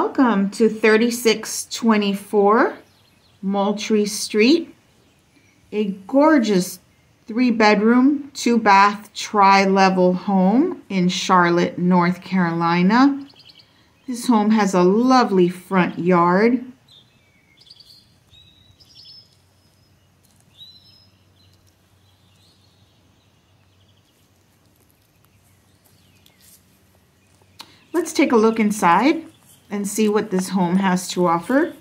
Welcome to 3624 Moultrie Street, a gorgeous three-bedroom, two-bath, tri-level home in Charlotte, North Carolina. This home has a lovely front yard. Let's take a look inside and see what this home has to offer.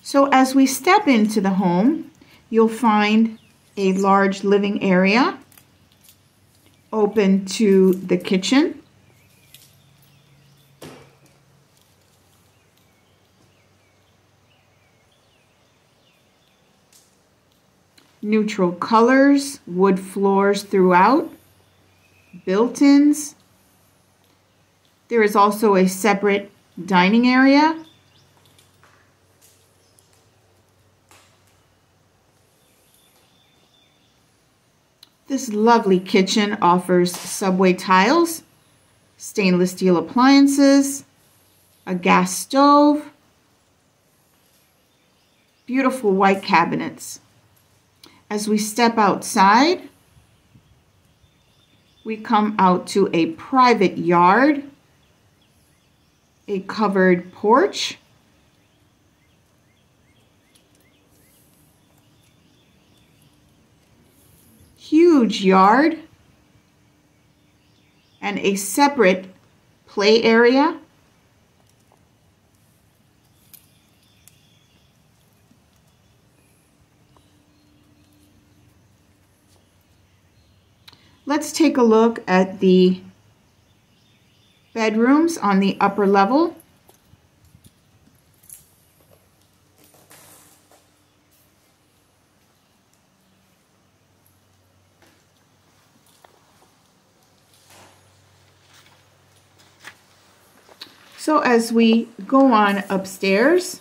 So as we step into the home, you'll find a large living area open to the kitchen. Neutral colors, wood floors throughout. Built-ins. There is also a separate dining area. This lovely kitchen offers subway tiles, stainless steel appliances, a gas stove, beautiful white cabinets. As we step outside, we come out to a private yard, a covered porch, huge yard, and a separate play area. Let's take a look at the bedrooms on the upper level. So as we go on upstairs,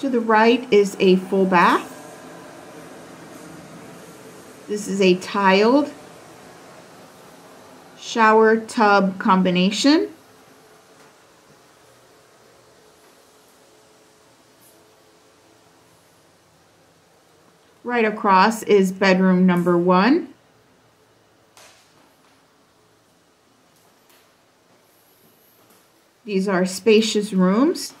to the right is a full bath. This is a tiled shower tub combination. Right across is bedroom number 1. These are spacious rooms.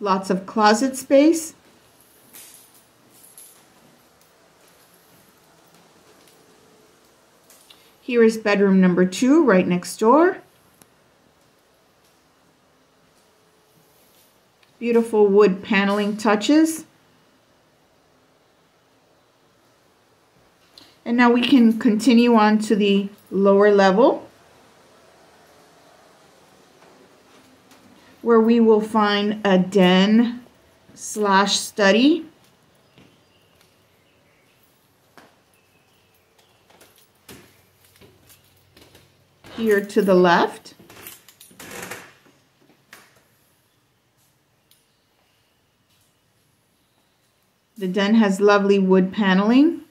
Lots of closet space. Here is bedroom number 2 right next door. Beautiful wood paneling touches. And now we can continue on to the lower level, where we will find a den / study. Here to the left. The den has lovely wood paneling.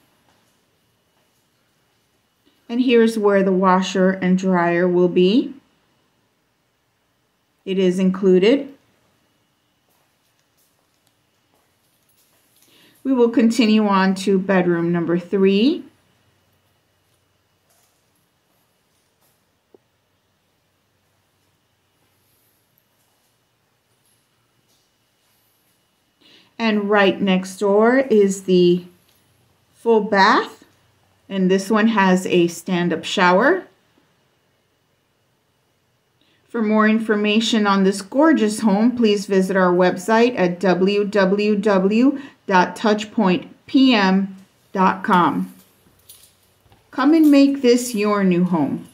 And here's where the washer and dryer will be. It is included. We will continue on to bedroom number 3. And right next door is the full bath, and this one has a stand-up shower. For more information on this gorgeous home, please visit our website at www.touchpointpm.com. Come and make this your new home.